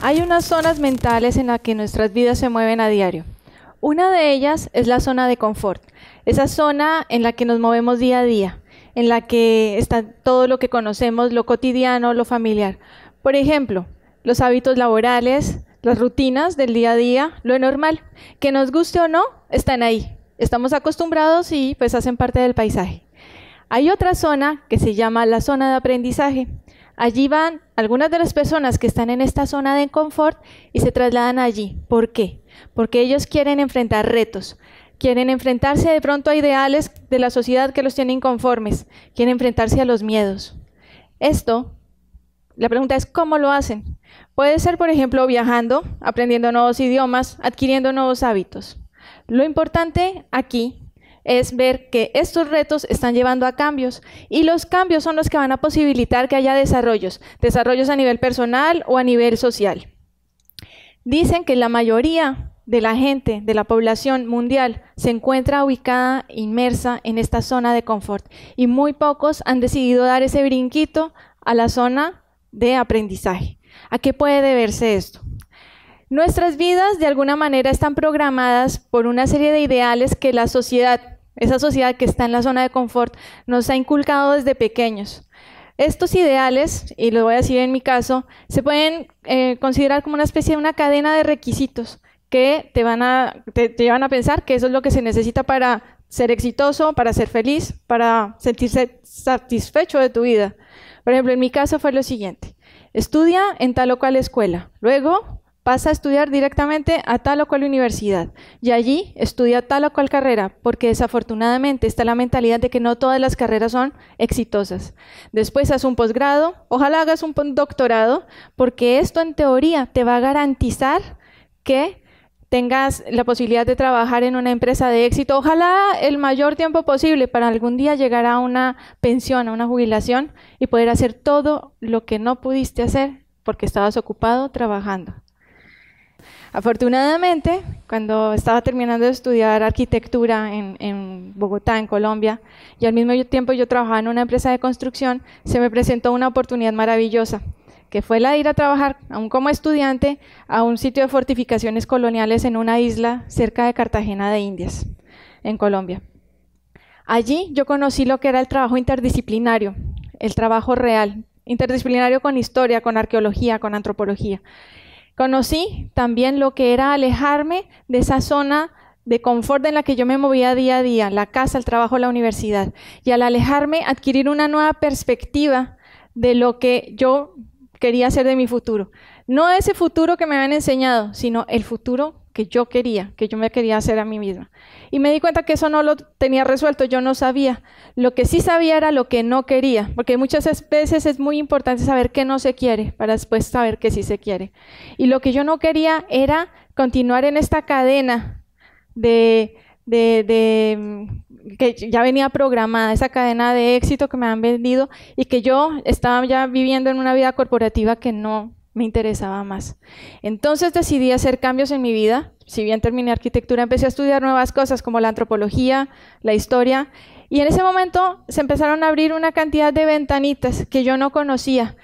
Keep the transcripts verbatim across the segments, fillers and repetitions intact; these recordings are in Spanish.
Hay unas zonas mentales en las que nuestras vidas se mueven a diario. Una de ellas es la zona de confort, esa zona en la que nos movemos día a día, en la que está todo lo que conocemos, lo cotidiano, lo familiar. Por ejemplo, los hábitos laborales, las rutinas del día a día, lo normal, que nos guste o no, están ahí. Estamos acostumbrados y pues hacen parte del paisaje. Hay otra zona que se llama la zona de aprendizaje. Allí van algunas de las personas que están en esta zona de confort y se trasladan allí. ¿Por qué? Porque ellos quieren enfrentar retos, quieren enfrentarse de pronto a ideales de la sociedad que los tienen inconformes, quieren enfrentarse a los miedos. Esto, la pregunta es ¿cómo lo hacen? Puede ser, por ejemplo, viajando, aprendiendo nuevos idiomas, adquiriendo nuevos hábitos. Lo importante aquí es ver que estos retos están llevando a cambios y los cambios son los que van a posibilitar que haya desarrollos, desarrollos a nivel personal o a nivel social. Dicen que la mayoría de la gente, de la población mundial, se encuentra ubicada, inmersa en esta zona de confort y muy pocos han decidido dar ese brinquito a la zona de aprendizaje. ¿A qué puede deberse esto? Nuestras vidas de alguna manera están programadas por una serie de ideales que la sociedad, esa sociedad que está en la zona de confort, nos ha inculcado desde pequeños. Estos ideales, y lo voy a decir en mi caso, se pueden eh, considerar como una especie de una cadena de requisitos que te van a, te, te llevan a pensar que eso es lo que se necesita para ser exitoso, para ser feliz, para sentirse satisfecho de tu vida. Por ejemplo, en mi caso fue lo siguiente: estudia en tal o cual escuela, luego vas a estudiar directamente a tal o cual universidad y allí estudia tal o cual carrera, porque desafortunadamente está la mentalidad de que no todas las carreras son exitosas. Después haz un posgrado, ojalá hagas un doctorado, porque esto en teoría te va a garantizar que tengas la posibilidad de trabajar en una empresa de éxito, ojalá el mayor tiempo posible para algún día llegar a una pensión, a una jubilación y poder hacer todo lo que no pudiste hacer porque estabas ocupado trabajando. Afortunadamente, cuando estaba terminando de estudiar arquitectura en, en Bogotá, en Colombia, y al mismo tiempo yo trabajaba en una empresa de construcción, se me presentó una oportunidad maravillosa, que fue la de ir a trabajar, aún como estudiante, a un sitio de fortificaciones coloniales en una isla cerca de Cartagena de Indias, en Colombia. Allí yo conocí lo que era el trabajo interdisciplinario, el trabajo real, interdisciplinario con historia, con arqueología, con antropología. Conocí también lo que era alejarme de esa zona de confort en la que yo me movía día a día, la casa, el trabajo, la universidad. Y al alejarme, adquirir una nueva perspectiva de lo que yo quería hacer de mi futuro. No ese futuro que me habían enseñado, sino el futuro que yo quería, que yo me quería hacer a mí misma. Y me di cuenta que eso no lo tenía resuelto, yo no sabía. Lo que sí sabía era lo que no quería, porque muchas veces es muy importante saber qué no se quiere para después saber qué sí se quiere. Y lo que yo no quería era continuar en esta cadena de, de, de que ya venía programada, esa cadena de éxito que me han vendido y que yo estaba ya viviendo en una vida corporativa que no me interesaba más. Entonces decidí hacer cambios en mi vida. Si bien terminé arquitectura, empecé a estudiar nuevas cosas como la antropología, la historia, y en ese momento se empezaron a abrir una cantidad de ventanitas que yo no conocía.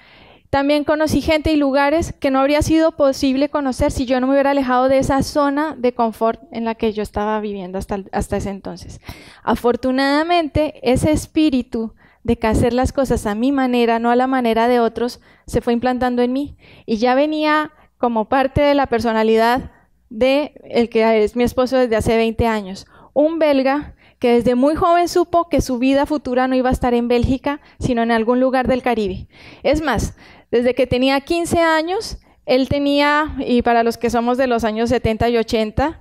También conocí gente y lugares que no habría sido posible conocer si yo no me hubiera alejado de esa zona de confort en la que yo estaba viviendo hasta, hasta ese entonces. Afortunadamente, ese espíritu de que hacer las cosas a mi manera, no a la manera de otros, se fue implantando en mí. Y ya venía como parte de la personalidad de el que es mi esposo desde hace veinte años. Un belga que desde muy joven supo que su vida futura no iba a estar en Bélgica, sino en algún lugar del Caribe. Es más, desde que tenía quince años, él tenía, y para los que somos de los años setenta y ochenta,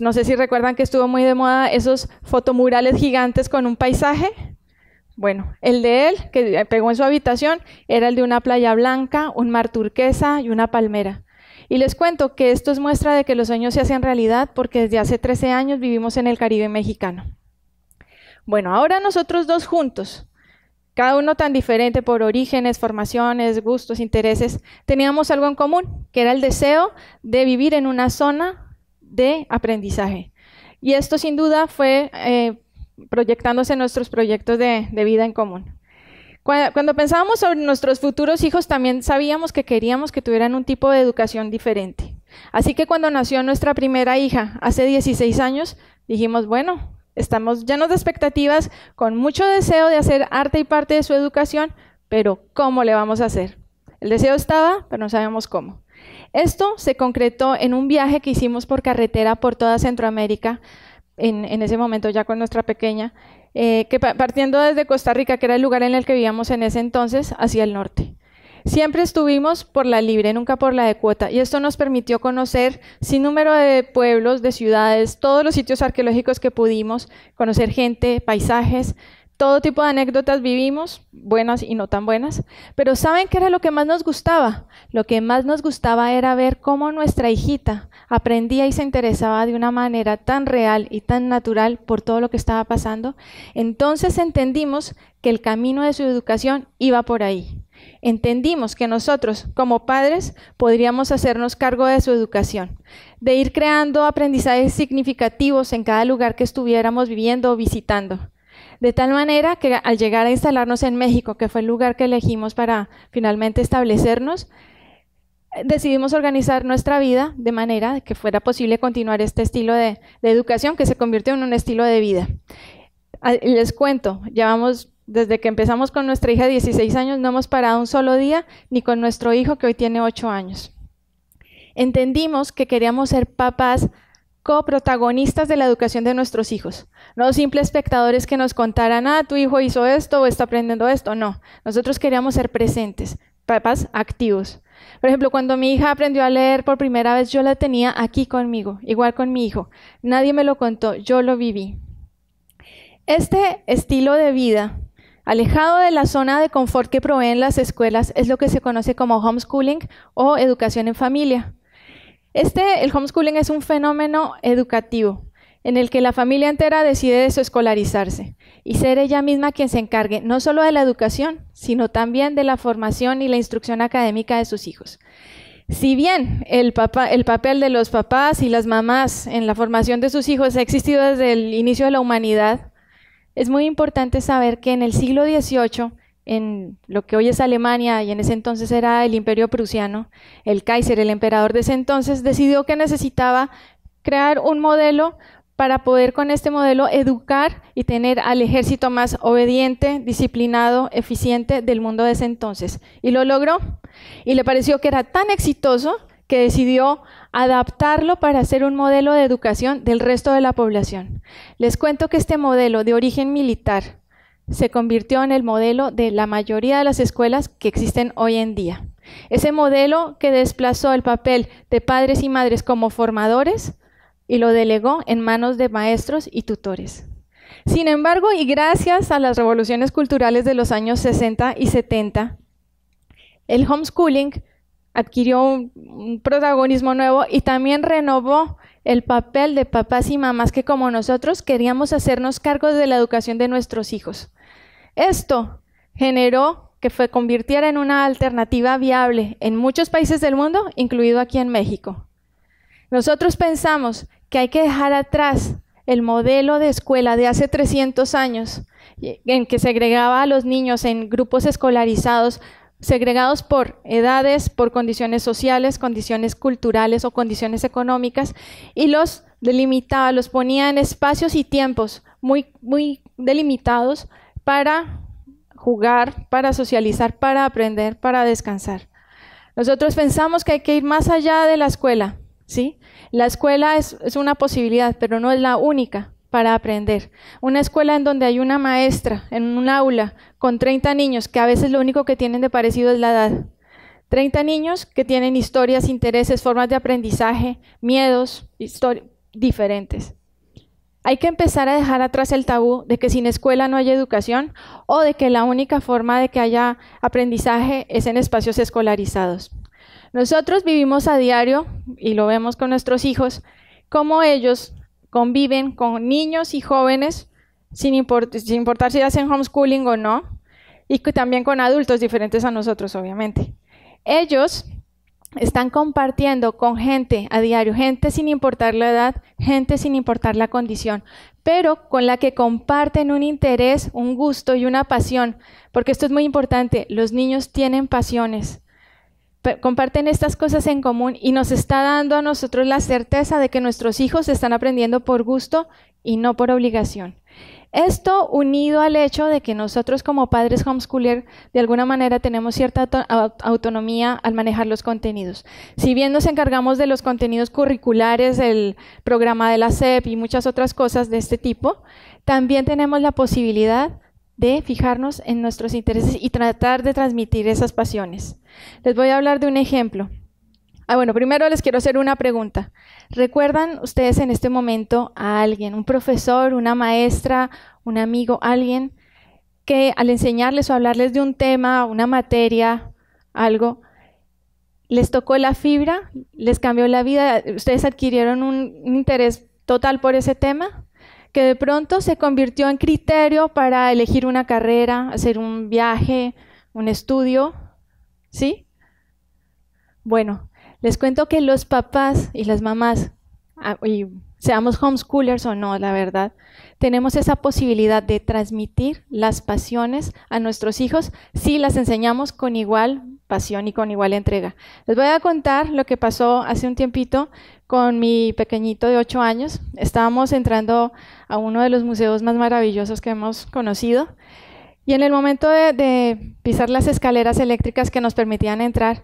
no sé si recuerdan que estuvo muy de moda esos fotomurales gigantes con un paisaje. Bueno, el de él, que pegó en su habitación, era el de una playa blanca, un mar turquesa y una palmera. Y les cuento que esto es muestra de que los sueños se hacen realidad porque desde hace trece años vivimos en el Caribe mexicano. Bueno, ahora nosotros dos juntos, cada uno tan diferente por orígenes, formaciones, gustos, intereses, teníamos algo en común, que era el deseo de vivir en una zona de aprendizaje. Y esto sin duda fue eh, proyectándose nuestros proyectos de, de vida en común. Cuando pensábamos sobre nuestros futuros hijos, también sabíamos que queríamos que tuvieran un tipo de educación diferente. Así que cuando nació nuestra primera hija, hace dieciséis años, dijimos, bueno, estamos llenos de expectativas, con mucho deseo de hacer arte y parte de su educación, pero ¿cómo le vamos a hacer? El deseo estaba, pero no sabíamos cómo. Esto se concretó en un viaje que hicimos por carretera por toda Centroamérica, en, en ese momento ya con nuestra pequeña, eh, que partiendo desde Costa Rica, que era el lugar en el que vivíamos en ese entonces, hacia el norte. Siempre estuvimos por la libre, nunca por la de cuota, y esto nos permitió conocer sin número de pueblos, de ciudades, todos los sitios arqueológicos que pudimos, conocer gente, paisajes, todo tipo de anécdotas vivimos, buenas y no tan buenas, pero ¿saben qué era lo que más nos gustaba? Lo que más nos gustaba era ver cómo nuestra hijita aprendía y se interesaba de una manera tan real y tan natural por todo lo que estaba pasando. Entonces entendimos que el camino de su educación iba por ahí. Entendimos que nosotros, como padres, podríamos hacernos cargo de su educación, de ir creando aprendizajes significativos en cada lugar que estuviéramos viviendo o visitando. De tal manera que al llegar a instalarnos en México, que fue el lugar que elegimos para finalmente establecernos, decidimos organizar nuestra vida de manera que fuera posible continuar este estilo de, de educación que se convirtió en un estilo de vida. Les cuento, llevamos... Desde que empezamos con nuestra hija de dieciséis años, no hemos parado un solo día, ni con nuestro hijo que hoy tiene ocho años. Entendimos que queríamos ser papás coprotagonistas de la educación de nuestros hijos, no simples espectadores que nos contaran, ah, tu hijo hizo esto o está aprendiendo esto, no. Nosotros queríamos ser presentes, papás activos. Por ejemplo, cuando mi hija aprendió a leer por primera vez, yo la tenía aquí conmigo, igual con mi hijo. Nadie me lo contó, yo lo viví. Este estilo de vida alejado de la zona de confort que proveen las escuelas es lo que se conoce como homeschooling o educación en familia. Este, el homeschooling es un fenómeno educativo en el que la familia entera decide desescolarizarse y ser ella misma quien se encargue no solo de la educación, sino también de la formación y la instrucción académica de sus hijos. Si bien el, papá, el papel de los papás y las mamás en la formación de sus hijos ha existido desde el inicio de la humanidad, es muy importante saber que en el siglo dieciocho, en lo que hoy es Alemania y en ese entonces era el Imperio Prusiano, el Kaiser, el emperador de ese entonces, decidió que necesitaba crear un modelo para poder con este modelo educar y tener al ejército más obediente, disciplinado, eficiente del mundo de ese entonces. Y lo logró. Y le pareció que era tan exitoso que decidió adaptarlo para hacer un modelo de educación del resto de la población. Les cuento que este modelo de origen militar se convirtió en el modelo de la mayoría de las escuelas que existen hoy en día. Ese modelo que desplazó el papel de padres y madres como formadores y lo delegó en manos de maestros y tutores. Sin embargo, y gracias a las revoluciones culturales de los años sesenta y setenta, el homeschooling adquirió un, un protagonismo nuevo y también renovó el papel de papás y mamás que, como nosotros, queríamos hacernos cargo de la educación de nuestros hijos. Esto generó que se convirtiera en una alternativa viable en muchos países del mundo, incluido aquí en México. Nosotros pensamos que hay que dejar atrás el modelo de escuela de hace trescientos años, en que segregaba a los niños en grupos escolarizados, segregados por edades, por condiciones sociales, condiciones culturales o condiciones económicas, y los delimitaba, los ponía en espacios y tiempos muy, muy delimitados para jugar, para socializar, para aprender, para descansar. Nosotros pensamos que hay que ir más allá de la escuela, ¿sí? La escuela es, es una posibilidad, pero no es la única para aprender. Una escuela en donde hay una maestra, en un aula, con treinta niños, que a veces lo único que tienen de parecido es la edad. treinta niños que tienen historias, intereses, formas de aprendizaje, miedos, historias diferentes. Hay que empezar a dejar atrás el tabú de que sin escuela no hay educación o de que la única forma de que haya aprendizaje es en espacios escolarizados. Nosotros vivimos a diario, y lo vemos con nuestros hijos, cómo ellos conviven con niños y jóvenes, sin importar, sin importar si hacen homeschooling o no, y también con adultos diferentes a nosotros, obviamente. Ellos están compartiendo con gente a diario, gente sin importar la edad, gente sin importar la condición, pero con la que comparten un interés, un gusto y una pasión, porque esto es muy importante, los niños tienen pasiones, comparten estas cosas en común y nos está dando a nosotros la certeza de que nuestros hijos están aprendiendo por gusto y no por obligación. Esto unido al hecho de que nosotros como padres homeschooler de alguna manera tenemos cierta autonomía al manejar los contenidos. Si bien nos encargamos de los contenidos curriculares, el programa de la S E P y muchas otras cosas de este tipo, también tenemos la posibilidad de fijarnos en nuestros intereses y tratar de transmitir esas pasiones. Les voy a hablar de un ejemplo. Ah, bueno, primero les quiero hacer una pregunta. ¿Recuerdan ustedes en este momento a alguien, un profesor, una maestra, un amigo, alguien que al enseñarles o hablarles de un tema, una materia, algo, les tocó la fibra, les cambió la vida, ustedes adquirieron un interés total por ese tema, que de pronto se convirtió en criterio para elegir una carrera, hacer un viaje, un estudio, ¿sí? Bueno. Les cuento que los papás y las mamás, y seamos homeschoolers o no, la verdad, tenemos esa posibilidad de transmitir las pasiones a nuestros hijos si las enseñamos con igual pasión y con igual entrega. Les voy a contar lo que pasó hace un tiempito con mi pequeñito de ocho años. Estábamos entrando a uno de los museos más maravillosos que hemos conocido y en el momento de, de pisar las escaleras eléctricas que nos permitían entrar,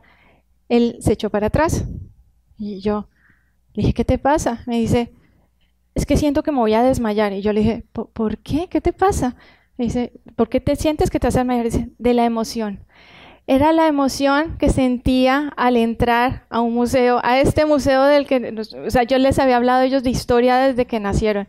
él se echó para atrás y yo le dije, ¿qué te pasa? Me dice, es que siento que me voy a desmayar. Y yo le dije, ¿por qué? ¿Qué te pasa? Me dice, ¿por qué te sientes que te vas a desmayar? Dice, de la emoción. Era la emoción que sentía al entrar a un museo, a este museo del que, o sea, yo les había hablado a ellos de historia desde que nacieron.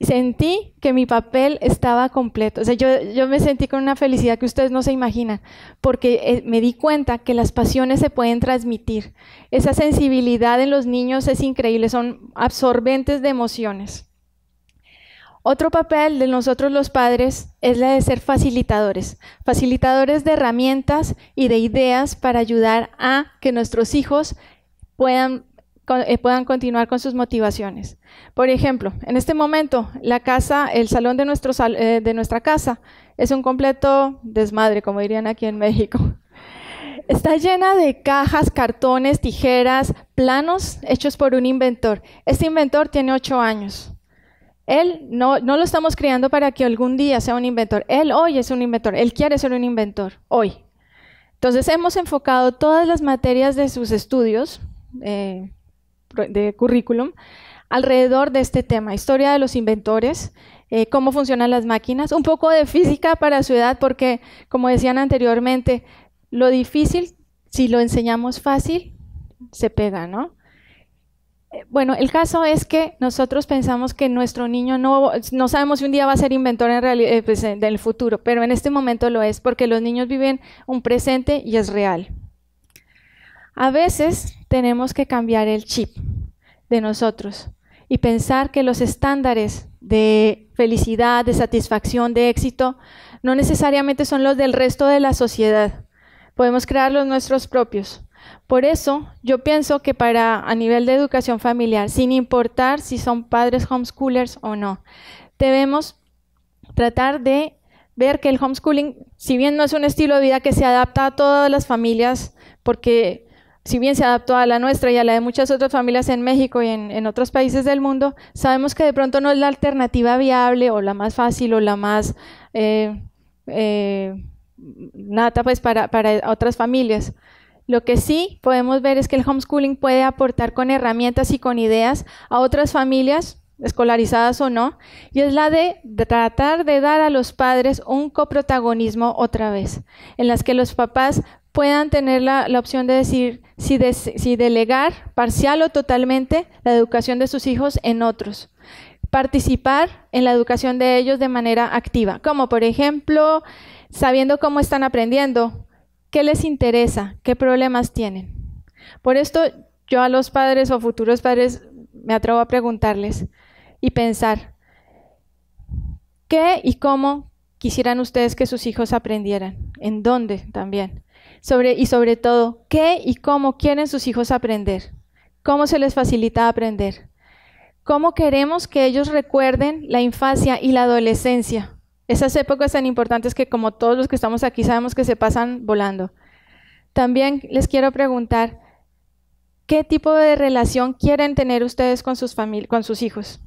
Sentí que mi papel estaba completo, o sea, yo, yo me sentí con una felicidad que ustedes no se imaginan, porque me di cuenta que las pasiones se pueden transmitir. Esa sensibilidad en los niños es increíble, son absorbentes de emociones. Otro papel de nosotros los padres es la de ser facilitadores, facilitadores de herramientas y de ideas para ayudar a que nuestros hijos puedan puedan continuar con sus motivaciones. Por ejemplo, en este momento, la casa, el salón de, nuestro sal, eh, de nuestra casa es un completo desmadre, como dirían aquí en México. Está llena de cajas, cartones, tijeras, planos hechos por un inventor. Este inventor tiene ocho años. Él no, no lo estamos criando para que algún día sea un inventor. Él hoy es un inventor. Él quiere ser un inventor hoy. Entonces, hemos enfocado todas las materias de sus estudios, eh, de currículum, alrededor de este tema, historia de los inventores, eh, cómo funcionan las máquinas, un poco de física para su edad, porque como decían anteriormente, lo difícil, si lo enseñamos fácil, se pega, ¿no? Eh, bueno, el caso es que nosotros pensamos que nuestro niño no, no sabemos si un día va a ser inventor en realidad, eh, pues, en el futuro, pero en este momento lo es, porque los niños viven un presente y es real. A veces tenemos que cambiar el chip de nosotros y pensar que los estándares de felicidad, de satisfacción, de éxito, no necesariamente son los del resto de la sociedad. Podemos crear los nuestros propios. Por eso, yo pienso que para a nivel de educación familiar, sin importar si son padres homeschoolers o no, debemos tratar de ver que el homeschooling, si bien no es un estilo de vida que se adapta a todas las familias, porque si bien se adaptó a la nuestra y a la de muchas otras familias en México y en, en otros países del mundo, sabemos que de pronto no es la alternativa viable o la más fácil o la más eh, eh, nata pues para, para otras familias. Lo que sí podemos ver es que el homeschooling puede aportar con herramientas y con ideas a otras familias, escolarizadas o no, y es la de tratar de dar a los padres un coprotagonismo otra vez, en las que los papás puedan tener la, la opción de decir si, de, si delegar parcial o totalmente la educación de sus hijos en otros, participar en la educación de ellos de manera activa, como por ejemplo, sabiendo cómo están aprendiendo, qué les interesa, qué problemas tienen. Por esto yo a los padres o futuros padres me atrevo a preguntarles y pensar, ¿qué y cómo quisieran ustedes que sus hijos aprendieran? ¿En dónde también? Sobre, y sobre todo, ¿qué y cómo quieren sus hijos aprender? ¿Cómo se les facilita aprender? ¿Cómo queremos que ellos recuerden la infancia y la adolescencia? Esas épocas tan importantes que, como todos los que estamos aquí, sabemos que se pasan volando. También les quiero preguntar, ¿qué tipo de relación quieren tener ustedes con sus, con sus hijos?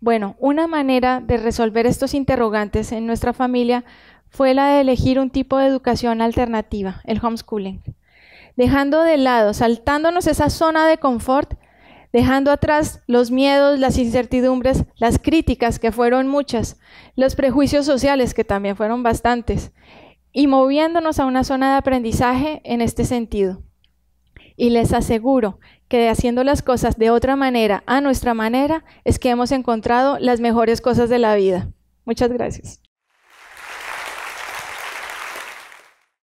Bueno, una manera de resolver estos interrogantes en nuestra familia fue la de elegir un tipo de educación alternativa, el homeschooling. Dejando de lado, saltándonos esa zona de confort, dejando atrás los miedos, las incertidumbres, las críticas, que fueron muchas, los prejuicios sociales, que también fueron bastantes, y moviéndonos a una zona de aprendizaje en este sentido. Y les aseguro que haciendo las cosas de otra manera, a nuestra manera, es que hemos encontrado las mejores cosas de la vida. Muchas gracias.